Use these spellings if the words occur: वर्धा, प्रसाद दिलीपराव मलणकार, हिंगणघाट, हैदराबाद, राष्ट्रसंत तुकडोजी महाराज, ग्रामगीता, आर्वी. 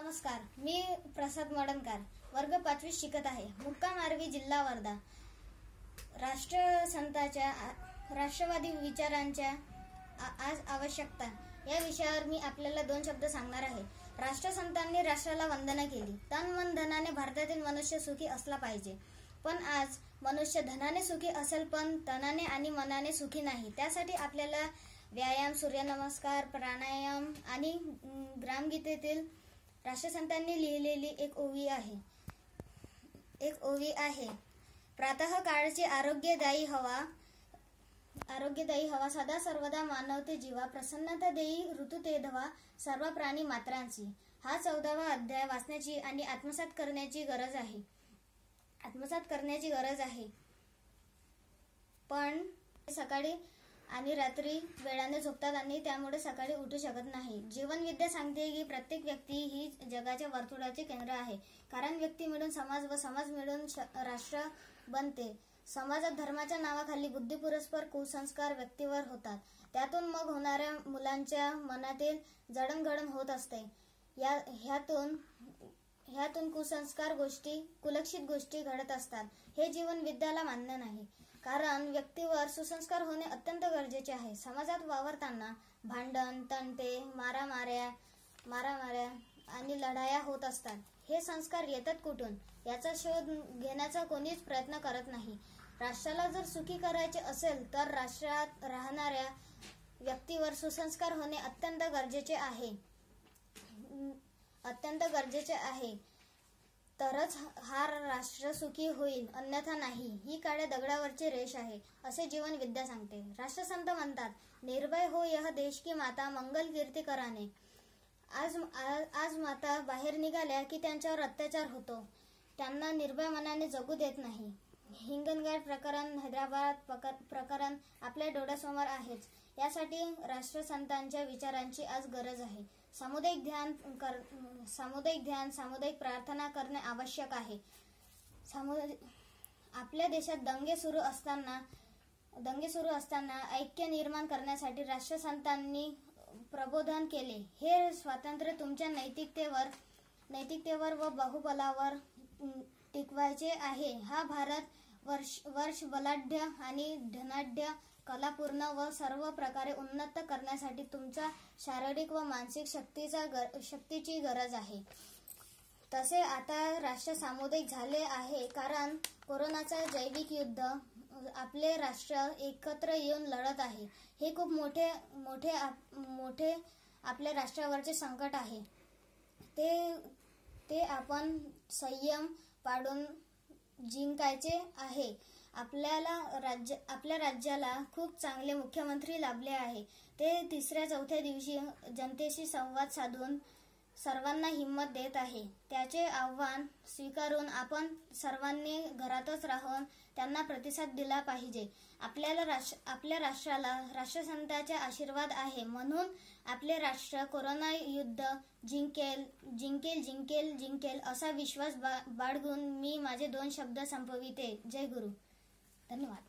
नमस्कार, मी प्रसाद मलणकार, वर्ग 5वीत शिकत आहे, मुक्काम आर्वी, जिल्हा वर्धा। राष्ट्रसंतांच्या राष्ट्रवादी विचारांच्या आज आवश्यकता या विषयावर मी आपल्याला 2 शब्द सांगणार आहे। राष्ट्रसंतांनी राष्ट्राला वंदना केली। तन मन धनाने भारतातील मनुष्य सुखी असला पाहिजे, पण आज मनुष्य धनाने सुखी असेल पण तनाने आणि मनाने सुखी नाही। त्यासाठी आपल्याला व्यायाम, सूर्यनमस्कार, प्राणायाम आणि ग्रामगीतेतील राष्ट्रसंतांनी लिहिलेली एक ओवी आहे। प्रातः काळची आरोग्यदायी हवा सदा सर्वदा मानवते जीवा, प्रसन्नता देई ऋतू ते धवा सर्व प्राणी मात्रांची। हा 14वा अध्याय वाचण्याची आणि आत्मसात करण्याची गरज आहे। पण सकाळी आणि रात्री वेळाने झोपतात आणि त्यामुळे सकाळी उठू शकत नाही। जीवन विद्या सांगते की प्रत्येक व्यक्ती ही जगाच्या वर्तुळाचे केंद्र आहे, कारण व्यक्ती मिळून समाज व समाज मिळून राष्ट्र बनते। समाजात धर्माच्या नावाखाली बुद्धिपुरस्पर कुसंस्कार व्यक्तीवर होतात, त्यातून मग होणाऱ्या मुलांच्या मनातील जडणघडण होत असते। ह्यातून कुसंस्कार गोष्टी, कुलक्षित गोष्टी घडत असतात। हे जीवन विद्याला मान्य नाही, कारण व्यक्तीवर सुसंस्कार होणे अत्यंत गरजेचे आहे। समाजात वावरताना भांडण, तंटे, मारामाऱ्या आणि लढाया होत असतात। हे संस्कार येतात कुठून याचा शोध घेण्याचा कोणीच प्रयत्न करत नाही। राष्ट्राला जर सुखी करायचे असेल तर राष्ट्रात राहणाऱ्या व्यक्तीवर सुसंस्कार होणे अत्यंत गरजेचे आहे। तरच हा राष्ट्र सुखी होईल, अन्यथा नाही। ही काळ्या दगडावरची रेष आहे असे जीवन विद्या सांगते। राष्ट्रसंत म्हणतात, निर्भय हो यह देश की माता मंगल कीर्ती कराने। आज माता बाहेर निघाल्या की त्यांच्यावर अत्याचार होतो, त्यांना निर्भय मनाने जगू देत नाही। हिंगणघाट प्रकरण, हैदराबाद प्रकरण आपल्या डोळ्यासमोर आहेच। यासाठी राष्ट्रसंतांच्या विचारांची आज गरज आहे। सामुदायिक ध्यान, सामुदायिक प्रार्थना करणे आवश्यक आहे। आपल्या देशात दंगे सुरू असताना ऐक्य निर्माण करण्यासाठी राष्ट्रसंतांनी प्रबोधन केले। हे स्वातंत्र्य तुमच्या नैतिकतेवर व बाहुबलावर टिकवायचे आहे। हा भारत वर्ष बलाढ्य आणि धनाढ्य, कलापूर्ण व सर्व प्रकारे उन्नत करण्यासाठी तुमचा शारीरिक व मानसिक शक्तीची गरज आहे। तसे आता राष्ट्र सामुदायिक झाले आहे, कारण कोरोनाचा जैविक युद्ध आपले राष्ट्र एकत्र येऊन लढत आहे। हे खूप मोठे आपल्या राष्ट्रावरचे संकट आहे। ते आपण संयम पाडून जिंकायचे आहे। आपल्या राज्याला खूप चांगले मुख्यमंत्री लाभले आहे। ते 3-4 दिवशी जनतेशी संवाद साधून सर्वांना हिम्मत देत आहे। त्याचे आव्हान स्वीकारून आपण सर्वांनी घरातच राहून त्यांना प्रतिसाद दिला पाहिजे। आपल्या राष्ट्राला राष्ट्रसंतांचे आशीर्वाद आहे, म्हणून आपले राष्ट्र कोरोना युद्ध जिंकेल असा विश्वास बाळगून मी माझे 2 शब्द संपविते। जय गुरु, धन्यवाद।